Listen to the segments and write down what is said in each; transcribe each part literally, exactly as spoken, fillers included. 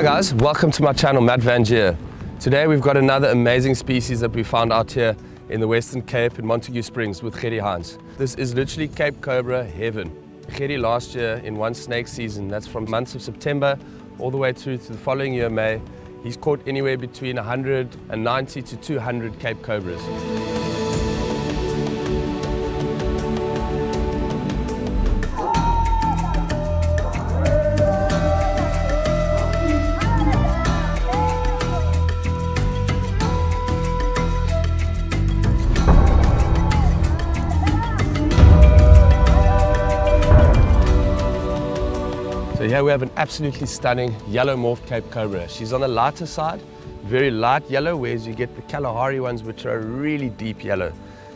Hi guys, welcome to my channel MatVanGeo. Today we've got another amazing species that we found out here in the Western Cape in Montagu Springs with Gerrie Heyns. This is literally Cape Cobra heaven. Gerrie last year in one snake season, that's from months of September all the way through to the following year, May, he's caught anywhere between one hundred ninety to two hundred Cape Cobras. Here we have an absolutely stunning yellow morph Cape Cobra. She's on the lighter side, very light yellow, whereas you get the Kalahari ones which are really deep yellow.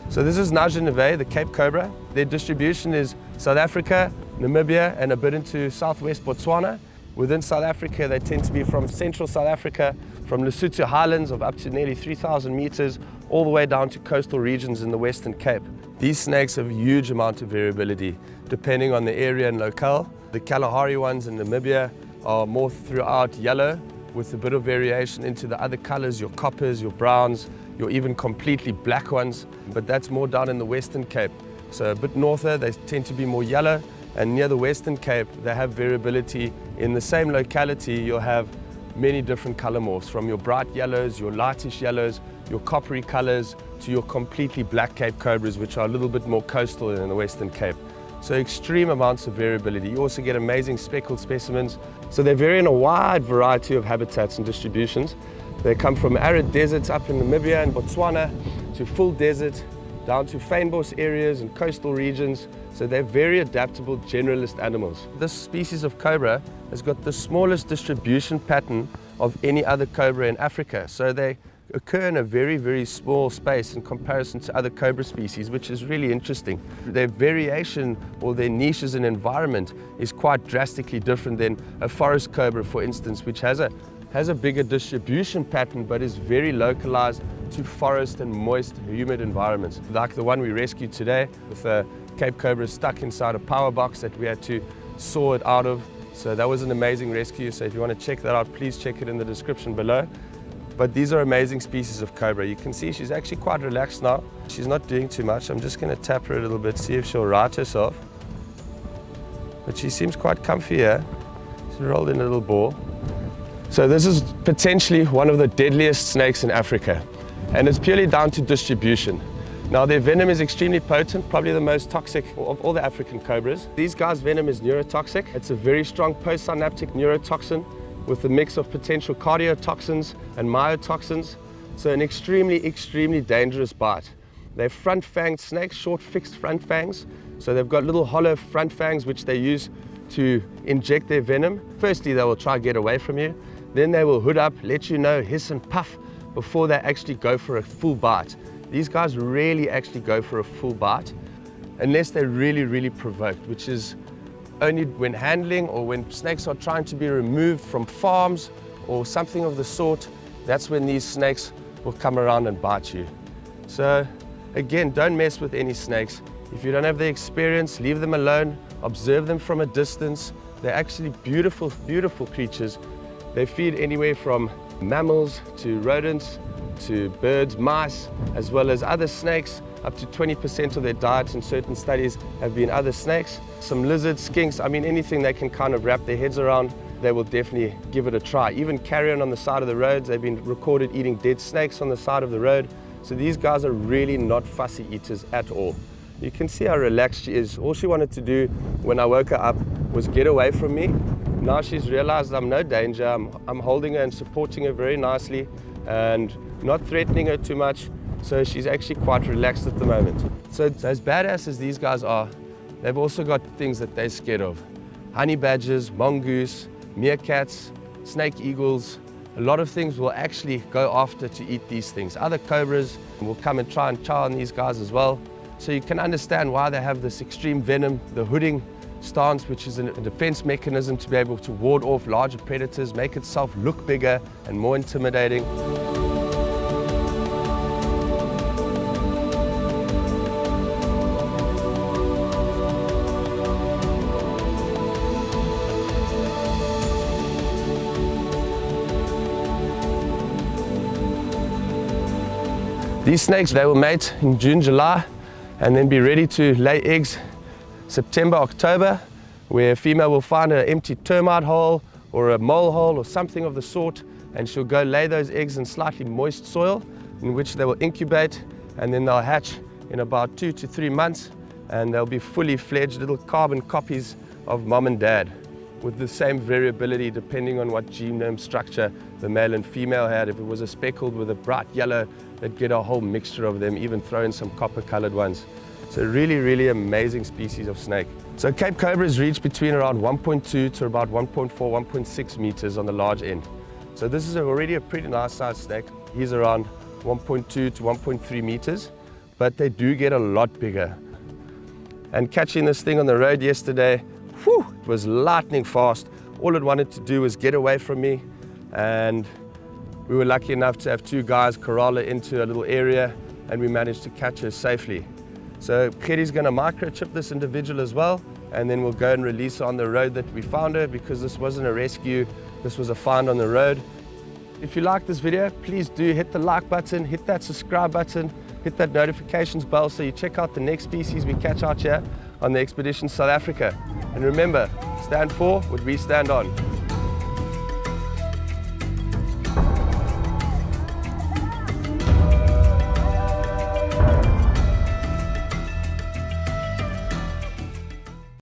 So this is Naja nivea, the Cape Cobra. Their distribution is South Africa, Namibia and a bit into southwest Botswana. Within South Africa they tend to be from central South Africa, from Lesotho highlands of up to nearly three thousand meters, all the way down to coastal regions in the Western Cape. These snakes have a huge amount of variability depending on the area and locale. The Kalahari ones in Namibia are more throughout yellow with a bit of variation into the other colors, your coppers, your browns, your even completely black ones, but that's more down in the Western Cape. So a bit norther, they tend to be more yellow, and near the Western Cape, they have variability. In the same locality, you'll have many different color morphs, from your bright yellows, your lightish yellows, your coppery colors, to your completely black Cape Cobras, which are a little bit more coastal than in the Western Cape. So extreme amounts of variability. You also get amazing speckled specimens. So they vary in a wide variety of habitats and distributions. They come from arid deserts up in Namibia and Botswana to full desert, down to fynbos areas and coastal regions. So they're very adaptable generalist animals. This species of cobra has got the smallest distribution pattern of any other cobra in Africa. So they occur in a very, very small space in comparison to other cobra species, which is really interesting. Their variation or their niches and environment is quite drastically different than a forest cobra, for instance, which has a, has a bigger distribution pattern but is very localized to forest and moist, humid environments. Like the one we rescued today with a Cape Cobra stuck inside a power box that we had to saw it out of. So that was an amazing rescue. So if you want to check that out, please check it in the description below. But these are amazing species of cobra. You can see she's actually quite relaxed now. She's not doing too much. I'm just going to tap her a little bit, see if she'll right herself. But she seems quite comfy here. She's rolled in a little ball. So this is potentially one of the deadliest snakes in Africa. And it's purely down to distribution. Now their venom is extremely potent, probably the most toxic of all the African cobras. These guys' venom is neurotoxic. It's a very strong postsynaptic neurotoxin with a mix of potential cardiotoxins and myotoxins. So an extremely, extremely dangerous bite. They're front-fanged snakes, short fixed front fangs. So they've got little hollow front fangs which they use to inject their venom. Firstly, they will try to get away from you. Then they will hood up, let you know, hiss and puff before they actually go for a full bite. These guys rarely actually go for a full bite unless they're really, really provoked, which is only when handling or when snakes are trying to be removed from farms or something of the sort. That's when these snakes will come around and bite you. So again, don't mess with any snakes. If you don't have the experience, leave them alone, observe them from a distance. They're actually beautiful, beautiful creatures. They feed anywhere from mammals to rodents to birds, mice, as well as other snakes. Up to twenty percent of their diet in certain studies have been other snakes. Some lizards, skinks, I mean anything they can kind of wrap their heads around, they will definitely give it a try. Even carrion on the side of the roads, they've been recorded eating dead snakes on the side of the road. So these guys are really not fussy eaters at all. You can see how relaxed she is. All she wanted to do when I woke her up was get away from me. Now she's realized I'm no danger. I'm, I'm holding her and supporting her very nicely and not threatening her too much. So she's actually quite relaxed at the moment. So as badass as these guys are, they've also got things that they're scared of. Honey badgers, mongoose, meerkats, snake eagles. A lot of things will actually go after to eat these things. Other cobras will come and try and chow on these guys as well. So you can understand why they have this extreme venom, the hooding stance, which is a defense mechanism to be able to ward off larger predators, make itself look bigger and more intimidating. These snakes, they will mate in June, July, and then be ready to lay eggs September, October, where a female will find an empty termite hole or a mole hole or something of the sort, and she'll go lay those eggs in slightly moist soil, in which they will incubate, and then they'll hatch in about two to three months, and they'll be fully fledged little carbon copies of mom and dad, with the same variability depending on what genome structure the male and female had. If it was a speckled with a bright yellow, they'd get a whole mixture of them, even throw in some copper-colored ones. It's a really, really amazing species of snake. So Cape cobras reach between around one point two to about one point four, one point six meters on the large end. So this is already a pretty nice sized snake. He's around one point two to one point three meters, but they do get a lot bigger. And catching this thing on the road yesterday, whew, it was lightning fast. All it wanted to do was get away from me, and we were lucky enough to have two guys corral her into a little area, and we managed to catch her safely. So Gerrie's going to microchip this individual as well, and then we'll go and release her on the road that we found her, because this wasn't a rescue, this was a find on the road. If you like this video, please do hit the like button, hit that subscribe button, hit that notifications bell so you check out the next species we catch out here on the Expedition South Africa. And remember, stand for what we stand on.